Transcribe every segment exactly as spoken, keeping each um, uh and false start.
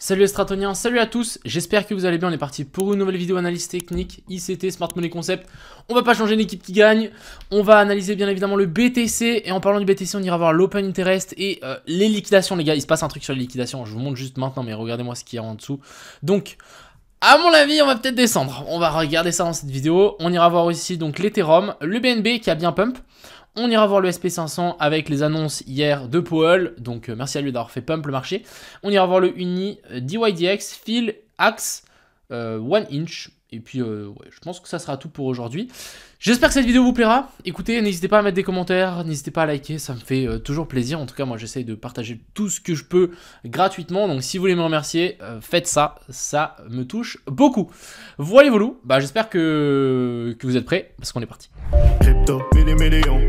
Salut les Stratoniens, salut à tous, j'espère que vous allez bien, on est parti pour une nouvelle vidéo analyse technique, I C T, Smart Money Concept. On va pas changer l'équipe qui gagne, on va analyser bien évidemment le B T C et en parlant du B T C on ira voir l'Open Interest et euh, les liquidations les gars, il se passe un truc sur les liquidations, je vous montre juste maintenant mais regardez-moi ce qu'il y a en dessous. Donc à mon avis on va peut-être descendre, on va regarder ça dans cette vidéo, on ira voir aussi donc l'Ethereum, le B N B qui a bien pump. On ira voir le S P cinq cents avec les annonces hier de Powell, donc euh, merci à lui d'avoir fait pump le marché. On ira voir le Uni, euh, D Y D X, Fil, Axe, euh, one inch. Et puis euh, ouais, je pense que ça sera tout pour aujourd'hui. J'espère que cette vidéo vous plaira. Écoutez, n'hésitez pas à mettre des commentaires, n'hésitez pas à liker, ça me fait euh, toujours plaisir. En tout cas, moi j'essaye de partager tout ce que je peux gratuitement. Donc si vous voulez me remercier, euh, faites ça, ça me touche beaucoup. Voilà les volous, bah, j'espère que... que vous êtes prêts parce qu'on est parti. Crypto Million.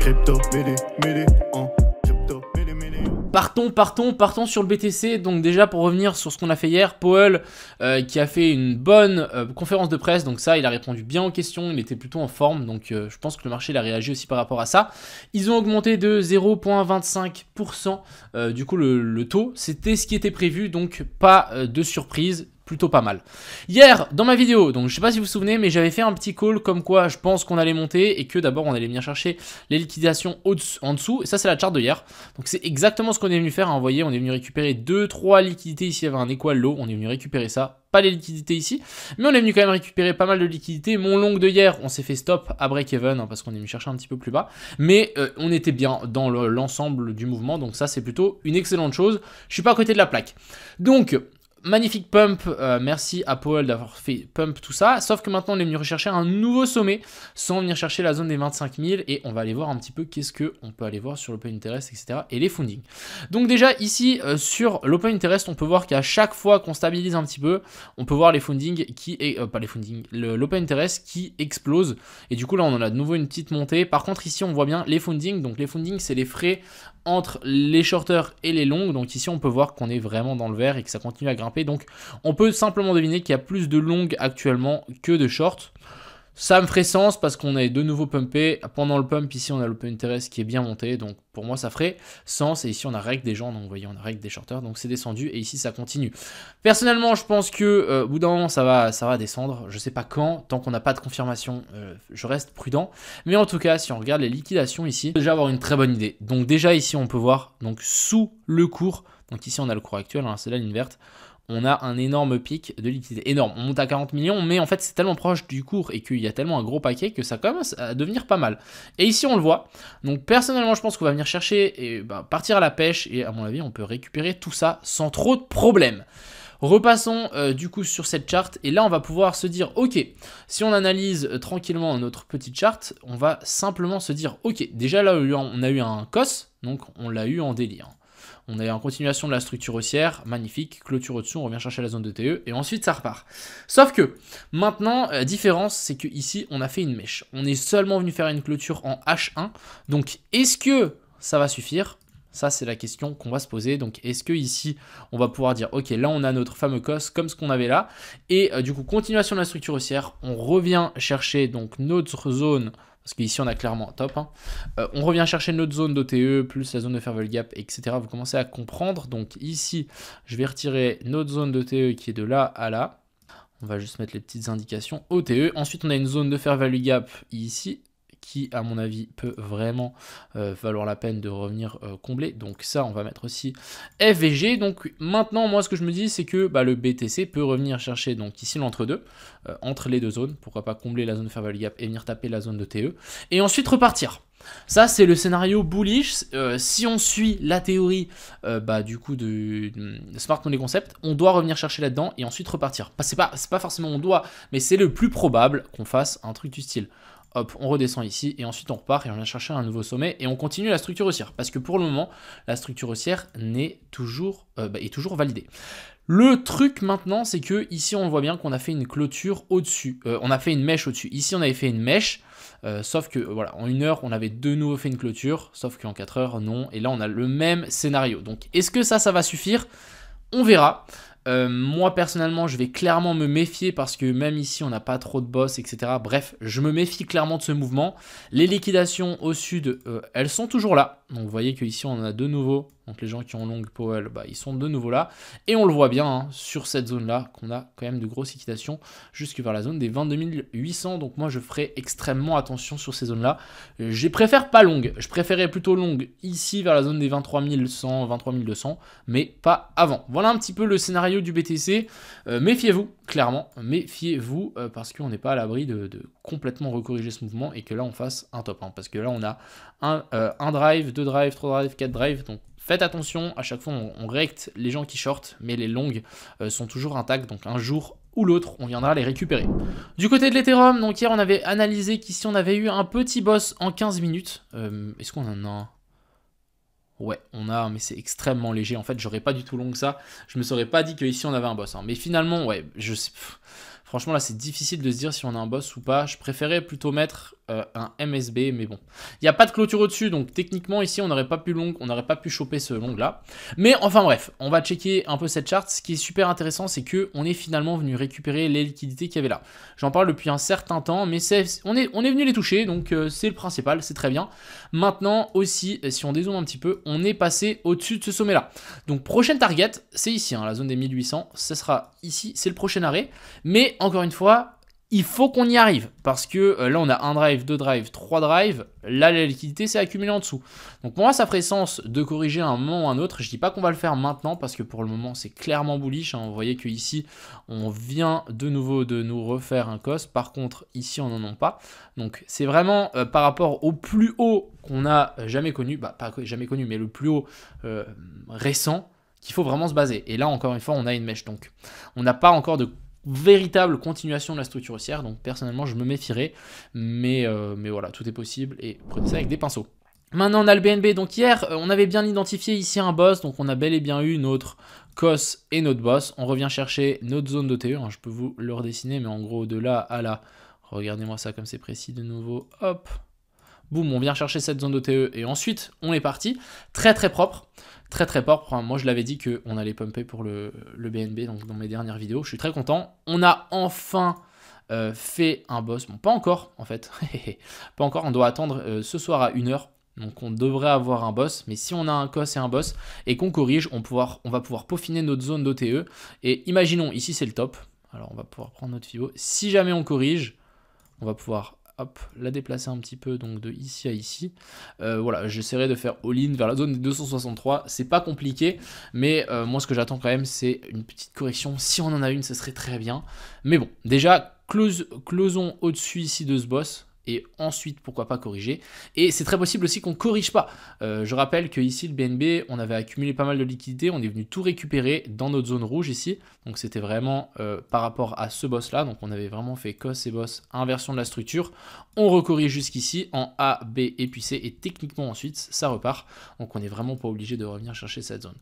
Crypto, mêlé, mêlé, en crypto, mêlé, mêlé. Partons, partons, partons sur le B T C. Donc déjà pour revenir sur ce qu'on a fait hier, Powell euh, qui a fait une bonne euh, conférence de presse. Donc ça, il a répondu bien aux questions, il était plutôt en forme. Donc euh, je pense que le marché il a réagi aussi par rapport à ça. Ils ont augmenté de zéro virgule vingt-cinq pour cent euh, du coup le, le taux. C'était ce qui était prévu, donc pas euh, de surprise. Plutôt pas mal. Hier, dans ma vidéo, donc je sais pas si vous vous souvenez, mais j'avais fait un petit call comme quoi je pense qu'on allait monter et que d'abord on allait venir chercher les liquidations en dessous. Et ça, c'est la charte de hier. Donc c'est exactement ce qu'on est venu faire. Hein. Vous voyez, on est venu récupérer deux trois liquidités. Ici, il y avait un équal low. On est venu récupérer ça. Pas les liquidités ici, mais on est venu quand même récupérer pas mal de liquidités. Mon long de hier, on s'est fait stop à break-even hein, parce qu'on est venu chercher un petit peu plus bas, mais euh, on était bien dans l'ensemble le, du mouvement. Donc ça, c'est plutôt une excellente chose. Je suis pas à côté de la plaque. Donc... magnifique pump, euh, merci à Powell d'avoir fait pump tout ça, sauf que maintenant on est venu rechercher un nouveau sommet sans venir chercher la zone des vingt-cinq mille et on va aller voir un petit peu qu'est-ce qu'on peut aller voir sur l'Open Interest, et cetera et les fundings. Donc déjà ici euh, sur l'Open Interest, on peut voir qu'à chaque fois qu'on stabilise un petit peu, on peut voir les fundings qui, est, euh, pas les fundings, l'Open Interest qui explose et du coup là on en a de nouveau une petite montée. Par contre ici on voit bien les fundings, donc les fundings c'est les frais entre les shorters et les longs, donc ici on peut voir qu'on est vraiment dans le vert et que ça continue à grimper. Donc on peut simplement deviner qu'il y a plus de longues actuellement que de shorts. Ça me ferait sens parce qu'on est de nouveau pumpé. Pendant le pump ici on a l'open interest qui est bien monté. Donc pour moi ça ferait sens. Et ici on a règle des gens. Donc vous voyez on a règle des shorters. Donc c'est descendu et ici ça continue. Personnellement je pense que euh, au bout d'un moment ça va, ça va descendre. Je sais pas quand. Tant qu'on n'a pas de confirmation euh, je reste prudent. Mais en tout cas si on regarde les liquidations ici, on peut déjà avoir une très bonne idée. Donc déjà ici on peut voir donc sous le cours. Donc ici on a le cours actuel. Hein, c'est la ligne verte. On a un énorme pic de liquidité, énorme, on monte à quarante millions, mais en fait c'est tellement proche du cours et qu'il y a tellement un gros paquet que ça commence à devenir pas mal. Et ici on le voit, donc personnellement je pense qu'on va venir chercher et bah, partir à la pêche et à mon avis on peut récupérer tout ça sans trop de problèmes. Repassons euh, du coup sur cette charte et là on va pouvoir se dire ok, si on analyse euh, tranquillement notre petite charte, on va simplement se dire ok, déjà là on a eu un C O S, donc on l'a eu en délire. On est en continuation de la structure haussière, magnifique, clôture au-dessous, on revient chercher la zone de O T E et ensuite ça repart. Sauf que maintenant, la différence, c'est qu'ici, on a fait une mèche. On est seulement venu faire une clôture en H un. Donc, est-ce que ça va suffire ? Ça, c'est la question qu'on va se poser. Donc, est-ce que ici, on va pouvoir dire, ok, là, on a notre fameux C O S comme ce qu'on avait là. Et euh, du coup, continuation de la structure haussière, on revient chercher donc notre zone. Parce qu'ici, on a clairement top. Hein. Euh, on revient chercher notre zone d'O T E, plus la zone de Fair Value Gap, et cetera. Vous commencez à comprendre. Donc ici, je vais retirer notre zone d'O T E qui est de là à là. On va juste mettre les petites indications O T E. Ensuite, on a une zone de Fair Value Gap ici, qui, à mon avis, peut vraiment euh, valoir la peine de revenir euh, combler. Donc ça, on va mettre aussi F V G. Donc maintenant, moi, ce que je me dis, c'est que bah, le B T C peut revenir chercher donc ici l'entre-deux, euh, entre les deux zones. Pourquoi pas combler la zone de Fair Value Gap et venir taper la zone de O T E. Et ensuite repartir. Ça, c'est le scénario bullish. Euh, si on suit la théorie euh, bah, du coup de, de Smart Money Concept, on doit revenir chercher là-dedans et ensuite repartir. Bah, c'est pas, c'est pas forcément on doit, mais c'est le plus probable qu'on fasse un truc du style. Hop, on redescend ici et ensuite on repart et on vient chercher un nouveau sommet et on continue la structure haussière. Parce que pour le moment, la structure haussière n'est toujours, euh, bah, est toujours validée. Le truc maintenant, c'est que ici on voit bien qu'on a fait une clôture au-dessus. Euh, on a fait une mèche au-dessus. Ici on avait fait une mèche, euh, sauf que voilà, en une heure on avait de nouveau fait une clôture, sauf qu'en quatre heures non. Et là on a le même scénario. Donc est-ce que ça, ça va suffire? On verra. Euh, moi personnellement je vais clairement me méfier parce que même ici on n'a pas trop de boss, etc. Bref, je me méfie clairement de ce mouvement. Les liquidations au sud euh, elles sont toujours là, donc vous voyez que ici on en a de nouveau Donc les gens qui ont long Powell, bah, ils sont de nouveau là. Et on le voit bien hein, sur cette zone-là qu'on a quand même de grosses liquidations jusque vers la zone des vingt-deux mille huit cents. Donc moi, je ferai extrêmement attention sur ces zones-là. Je préfère pas longue. Je préférais plutôt longue ici vers la zone des vingt-trois mille cent, vingt-trois mille deux cents, mais pas avant. Voilà un petit peu le scénario du B T C. Euh, méfiez-vous, clairement. Méfiez-vous euh, parce qu'on n'est pas à l'abri de, de complètement recorriger ce mouvement et que là, on fasse un top. Hein, parce que là, on a un, euh, un drive, deux drives, trois drives, quatre drives. Donc, faites attention, à chaque fois on recte les gens qui shortent, mais les longues euh, sont toujours intactes, donc un jour ou l'autre, on viendra les récupérer. Du côté de l'Ethereum, donc hier on avait analysé qu'ici on avait eu un petit boss en quinze minutes. Euh, Est-ce qu'on en a un ? Ouais, on a, mais c'est extrêmement léger. En fait, j'aurais pas du tout long que ça. Je me serais pas dit qu'ici on avait un boss. Hein. Mais finalement, ouais, je sais. Pff, franchement, là, c'est difficile de se dire si on a un boss ou pas. Je préférais plutôt mettre euh, un M S B, mais bon. Il n'y a pas de clôture au-dessus, donc techniquement, ici, on n'aurait pas pu long, on n'aurait pas pu choper ce long-là. Mais enfin, bref, on va checker un peu cette charte. Ce qui est super intéressant, c'est qu'on est finalement venu récupérer les liquidités qu'il y avait là. J'en parle depuis un certain temps, mais est, on, est, on est venu les toucher, donc euh, c'est le principal, c'est très bien. Maintenant, aussi, si on dézoome un petit peu, on est passé au-dessus de ce sommet-là. Donc, prochaine target, c'est ici, hein, la zone des mille huit cents. Ça sera ici, c'est le prochain arrêt. Mais encore une fois, il faut qu'on y arrive parce que euh, là, on a un drive, deux drives, trois drives. Là, la liquidité s'est accumulée en dessous. Donc, pour moi, ça ferait sens de corriger un moment ou un autre. Je ne dis pas qu'on va le faire maintenant parce que pour le moment, c'est clairement bullish. Hein. Vous voyez qu'ici, on vient de nouveau de nous refaire un cos. Par contre, ici, on n'en a pas. Donc, c'est vraiment euh, par rapport au plus haut qu'on a jamais connu, bah, pas jamais connu, mais le plus haut euh, récent qu'il faut vraiment se baser. Et là, encore une fois, on a une mèche. Donc, on n'a pas encore de véritable continuation de la structure haussière, donc personnellement je me méfierais, mais, euh, mais voilà, tout est possible et prenez ça avec des pinceaux. Maintenant on a le B N B, donc hier on avait bien identifié ici un boss, donc on a bel et bien eu notre cos et notre boss, on revient chercher notre zone d'O T E, hein, je peux vous le redessiner, mais en gros de là à là, regardez-moi ça comme c'est précis de nouveau, hop, boum, on vient chercher cette zone d'O T E et ensuite on est parti, très très propre. Très très propre, moi je l'avais dit qu'on allait pumper pour le, le B N B donc dans mes dernières vidéos, je suis très content. On a enfin euh, fait un boss, bon pas encore en fait, pas encore, on doit attendre euh, ce soir à une heure, donc on devrait avoir un boss, mais si on a un cos et un boss et qu'on corrige, on, pouvoir, on va pouvoir peaufiner notre zone d'O T E et imaginons, ici c'est le top, alors on va pouvoir prendre notre Fibo, si jamais on corrige, on va pouvoir... Hop, la déplacer un petit peu, donc de ici à ici. Euh, voilà, j'essaierai de faire all-in vers la zone des deux cent soixante-trois. C'est pas compliqué, mais euh, moi, ce que j'attends quand même, c'est une petite correction. Si on en a une, ce serait très bien. Mais bon, déjà, close, closons au-dessus ici de ce boss. Et ensuite, pourquoi pas corriger. Et c'est très possible aussi qu'on ne corrige pas. Euh, je rappelle que ici le B N B, on avait accumulé pas mal de liquidités. On est venu tout récupérer dans notre zone rouge ici. Donc c'était vraiment euh, par rapport à ce boss-là. Donc on avait vraiment fait cos et boss, inversion de la structure. On recorrige jusqu'ici en A, B et puis C. Et techniquement ensuite, ça repart. Donc on n'est vraiment pas obligé de revenir chercher cette zone.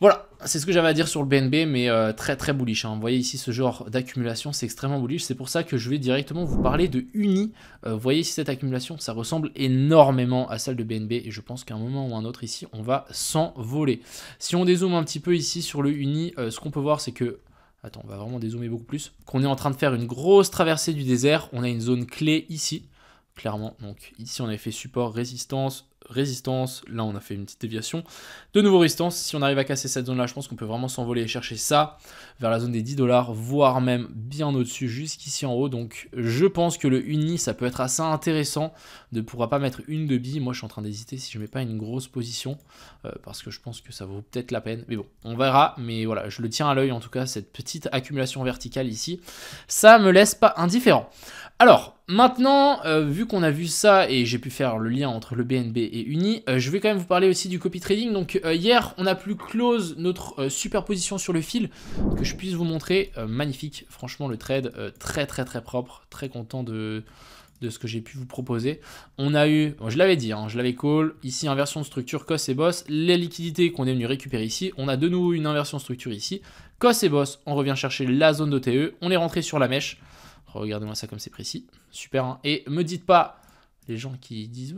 Voilà, c'est ce que j'avais à dire sur le B N B, mais euh, très très bullish. Hein. Vous voyez ici ce genre d'accumulation, c'est extrêmement bullish. C'est pour ça que je vais directement vous parler de Uni. Euh, vous voyez ici cette accumulation, ça ressemble énormément à celle de B N B. Et je pense qu'à un moment ou un autre ici, on va s'envoler. Si on dézoome un petit peu ici sur le Uni, euh, ce qu'on peut voir c'est que... Attends, on va vraiment dézoomer beaucoup plus. Qu'on est en train de faire une grosse traversée du désert. On a une zone clé ici, clairement. Donc ici on avait fait support, résistance... résistance, là on a fait une petite déviation, de nouveau résistance, si on arrive à casser cette zone là je pense qu'on peut vraiment s'envoler et chercher ça vers la zone des dix dollars, voire même bien au-dessus jusqu'ici en haut, donc je pense que le Uni ça peut être assez intéressant de pourra pas mettre une de billes, moi je suis en train d'hésiter si je mets pas une grosse position euh, parce que je pense que ça vaut peut-être la peine, mais bon on verra, mais voilà je le tiens à l'œil en tout cas cette petite accumulation verticale ici, ça me laisse pas indifférent. Alors maintenant, euh, vu qu'on a vu ça et j'ai pu faire le lien entre le B N B et Uni, euh, je vais quand même vous parler aussi du copy trading. Donc euh, hier, on a pu close notre euh, superposition sur le fil que je puisse vous montrer. Euh, magnifique, franchement le trade euh, très très très propre, très content de, de ce que j'ai pu vous proposer. On a eu, bon, je l'avais dit, hein, je l'avais call, ici inversion de structure, cos et boss, les liquidités qu'on est venu récupérer ici, on a de nouveau une inversion de structure ici, cos et boss, on revient chercher la zone d'O T E, on est rentré sur la mèche. Regardez-moi ça comme c'est précis. Super. Hein. Et me dites pas, les gens qui disent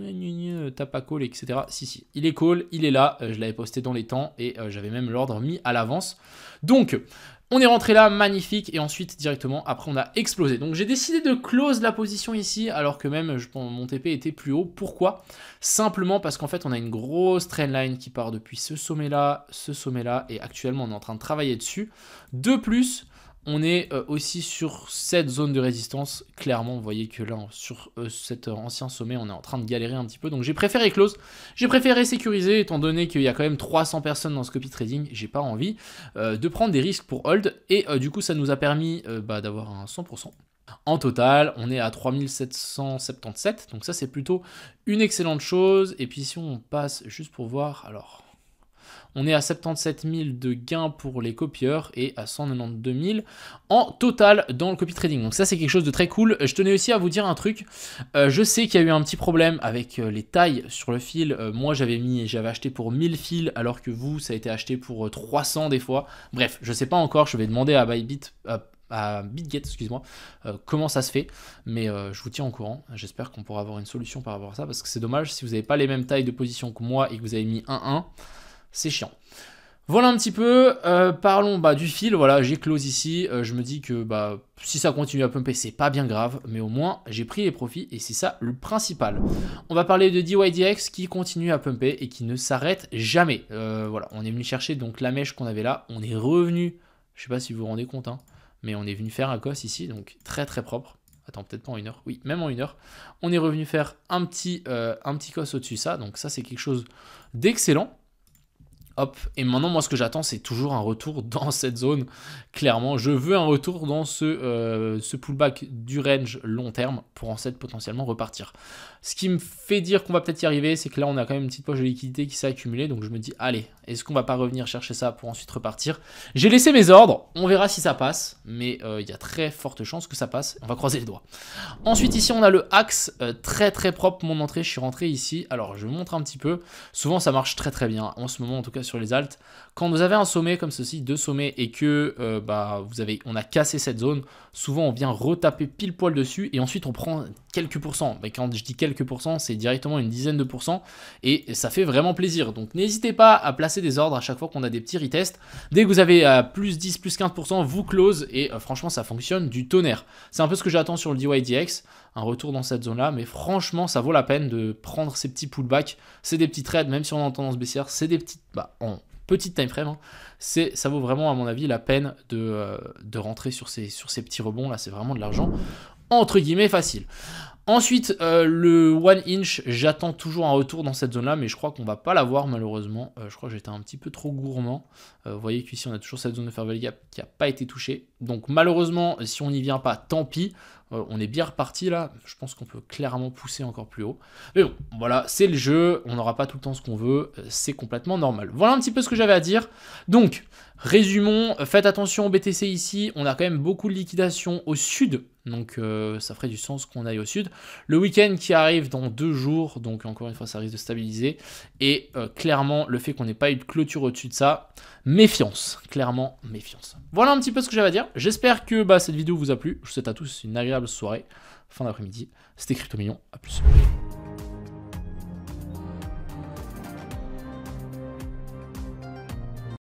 « t'as pas call », et cetera. Si, si, il est call, il est là. Je l'avais posté dans les temps et j'avais même l'ordre mis à l'avance. Donc, On est rentré là, magnifique, et ensuite directement après on a explosé. Donc j'ai décidé de close la position ici alors que même je, mon T P était plus haut. Pourquoi? Simplement parce qu'en fait on a une grosse trendline qui part depuis ce sommet là, ce sommet là, et actuellement on est en train de travailler dessus. De plus, on est aussi sur cette zone de résistance. Clairement, vous voyez que là, sur cet ancien sommet, on est en train de galérer un petit peu. Donc, j'ai préféré close. J'ai préféré sécuriser, étant donné qu'il y a quand même trois cents personnes dans ce copy trading. J'ai pas envie euh, de prendre des risques pour hold. Et euh, du coup, ça nous a permis euh, bah, d'avoir un cent pour cent. En total, on est à trois mille sept cent soixante-dix-sept. Donc, ça, c'est plutôt une excellente chose. Et puis, si on passe juste pour voir... alors. On est à soixante-dix-sept mille de gains pour les copieurs et à cent quatre-vingt-douze mille en total dans le copy trading. Donc ça, c'est quelque chose de très cool. Je tenais aussi à vous dire un truc. Euh, je sais qu'il y a eu un petit problème avec les tailles sur le fil. Euh, moi, j'avais mis, j'avais acheté pour mille fils alors que vous, ça a été acheté pour trois cents des fois. Bref, je ne sais pas encore. Je vais demander à Bybit... Euh, à Bitget, excuse-moi, euh, comment ça se fait, mais euh, je vous tiens au courant. J'espère qu'on pourra avoir une solution par rapport à ça, parce que c'est dommage si vous n'avez pas les mêmes tailles de position que moi et que vous avez mis un un. C'est chiant. Voilà un petit peu, euh, parlons bah, du fil. Voilà, j'ai close ici, euh, je me dis que bah, si ça continue à pumper, c'est pas bien grave, mais au moins j'ai pris les profits et c'est ça le principal. On va parler de D Y D X qui continue à pumper et qui ne s'arrête jamais. Euh, voilà, on est venu chercher donc la mèche qu'on avait là, on est revenu, je sais pas si vous vous rendez compte, hein, mais on est venu faire un cos ici, donc très très propre. Attends, peut-être pas en une heure, oui, même en une heure. On est revenu faire un petit, euh, un petit cos au-dessus de ça, donc ça c'est quelque chose d'excellent. Hop, et maintenant, moi, ce que j'attends, c'est toujours un retour dans cette zone. Clairement, je veux un retour dans ce, euh, ce pullback du range long terme pour en fait potentiellement repartir. Ce qui me fait dire qu'on va peut-être y arriver, c'est que là, on a quand même une petite poche de liquidité qui s'est accumulée. Donc, je me dis, allez, est-ce qu'on va pas revenir chercher ça pour ensuite repartir? J'ai laissé mes ordres, on verra si ça passe, mais euh, il y a très forte chance que ça passe. On va croiser les doigts. Ensuite, ici, on a le Axe, euh, très, très propre, mon entrée. Je suis rentré ici. Alors, je vous montre un petit peu. Souvent, ça marche très, très bien. En ce moment, en tout cas, sur les altes, quand vous avez un sommet comme ceci, deux sommets, et que euh, bah, vous avez, on a cassé cette zone, souvent on vient retaper pile poil dessus et ensuite on prend quelques pourcents. Mais quand je dis quelques pourcents, c'est directement une dizaine de pourcents et ça fait vraiment plaisir. Donc n'hésitez pas à placer des ordres à chaque fois qu'on a des petits retests. Dès que vous avez à plus dix, plus quinze pour cent, vous close et euh, franchement ça fonctionne du tonnerre. C'est un peu ce que j'attends sur le D Y D X, un retour dans cette zone là, mais franchement ça vaut la peine de prendre ces petits pullbacks. C'est des petits trades, même si on est en tendance baissière, c'est des petites... Bah, en petite time frame, hein, c'est, ça vaut vraiment à mon avis la peine de, euh, de rentrer sur ces, sur ces petits rebonds là. C'est vraiment de l'argent entre guillemets facile. Ensuite euh, le one inch, j'attends toujours un retour dans cette zone là, mais je crois qu'on va pas l'avoir malheureusement. euh, je crois que j'étais un petit peu trop gourmand. euh, vous voyez qu'ici on a toujours cette zone de Fair Value Gap qui n'a pas été touchée, donc malheureusement si on n'y vient pas, tant pis. Euh, on est bien reparti là, je pense qu'on peut clairement pousser encore plus haut. Mais bon, voilà, c'est le jeu, on n'aura pas tout le temps ce qu'on veut, c'est complètement normal. Voilà un petit peu ce que j'avais à dire. Donc, résumons, faites attention au B T C ici, on a quand même beaucoup de liquidations au sud, donc euh, ça ferait du sens qu'on aille au sud. Le week-end qui arrive dans deux jours, donc encore une fois ça risque de stabiliser. Et euh, clairement, le fait qu'on n'ait pas eu de clôture au-dessus de ça, méfiance, clairement méfiance. Voilà un petit peu ce que j'avais à dire, j'espère que bah, cette vidéo vous a plu. Je vous souhaite à tous une agréable soirée, fin d'après-midi. C'était Crypto Million, à plus.